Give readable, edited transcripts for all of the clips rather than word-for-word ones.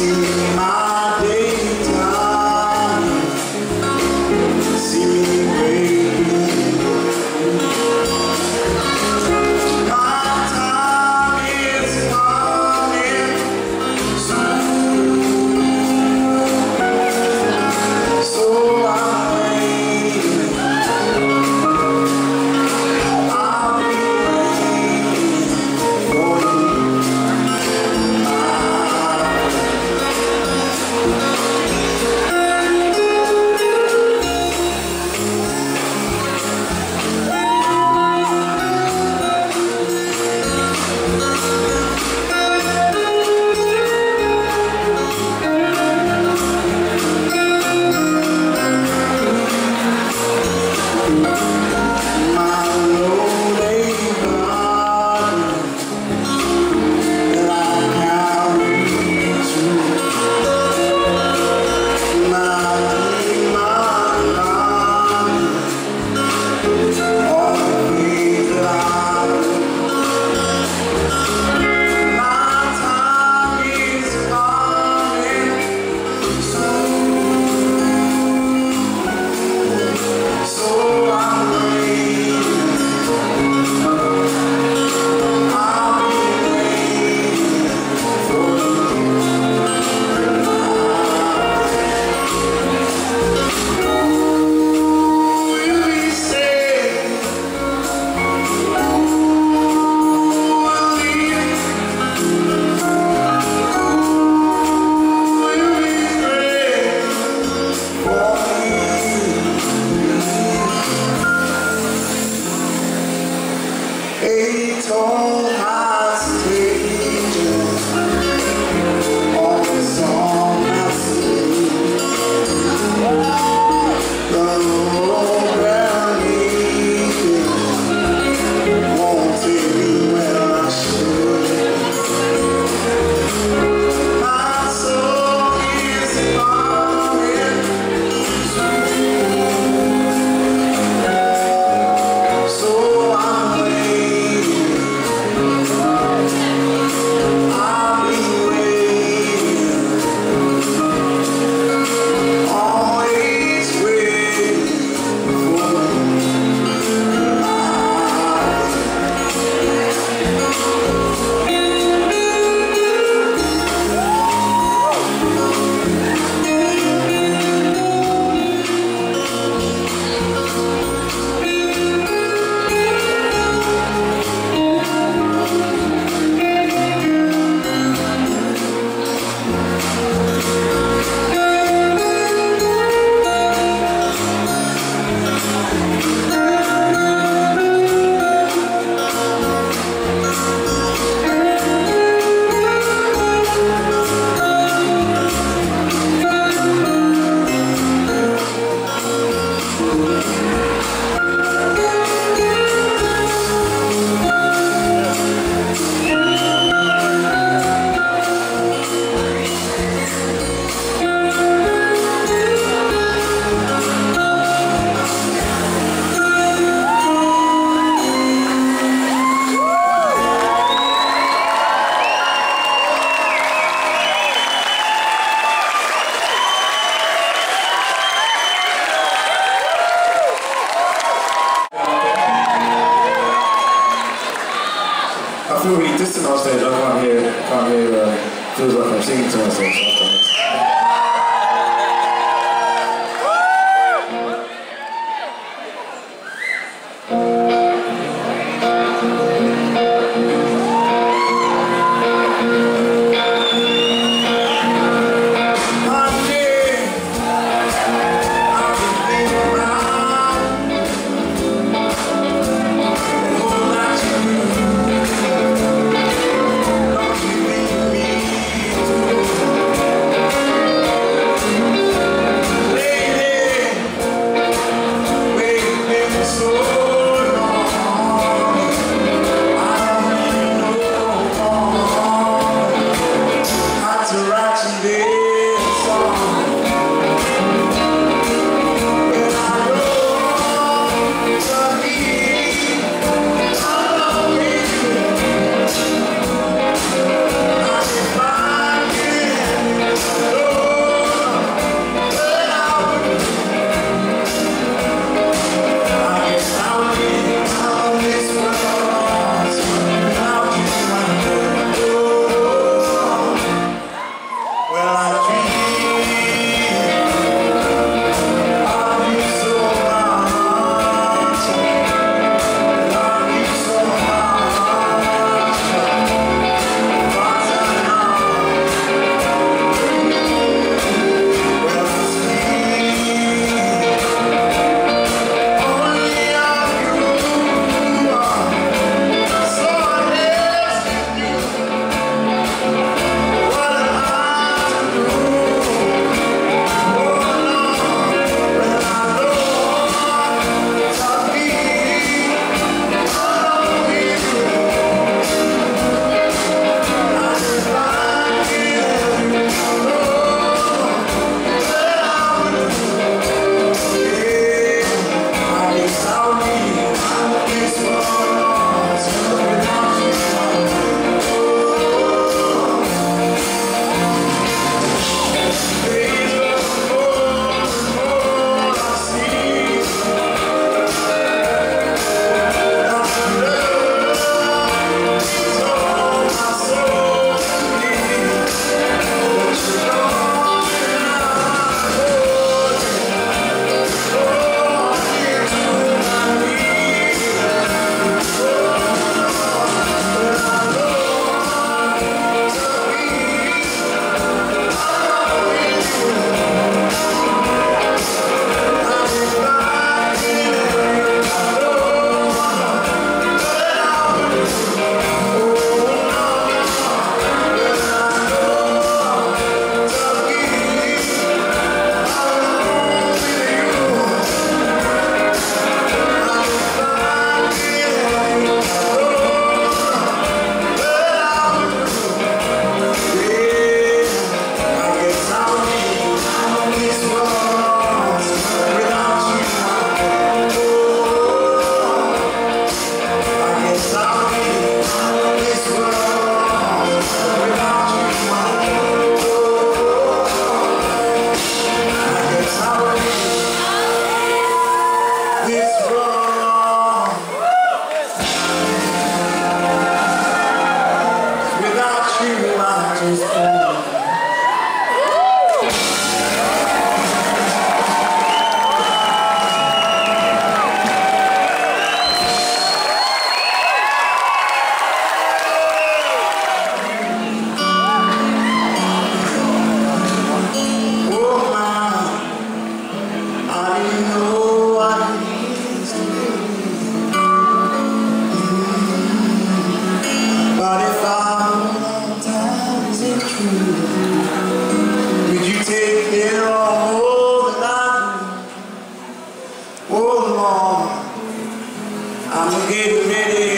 See my daytime, see me waiting. My time is coming soon, so I'm waiting, I'll be waiting for you. Tall high stages, all the song I sing. The road we're leaving won't take me where I should. My soul is falling, so I'm really distant on stage. I can't hear feels like I'm singing to myself sometimes. Oh, I'm getting ready.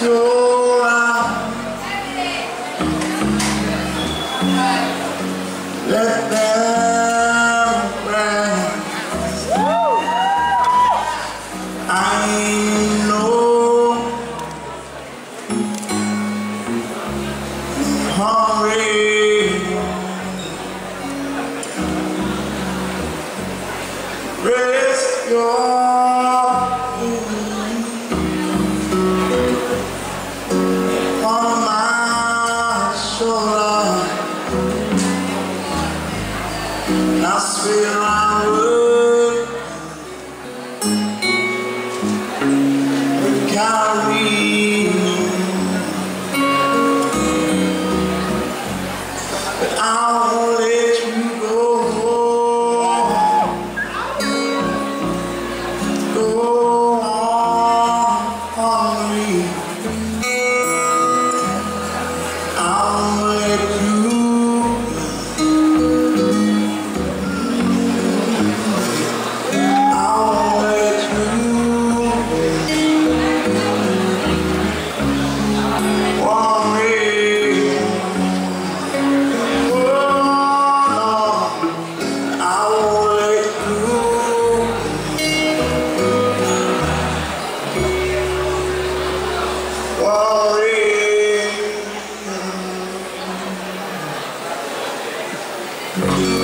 Let them rest. I know hurry. Rest on my shoulder. That's where I would carry, but I won't let you go. Go on me. I'll let you.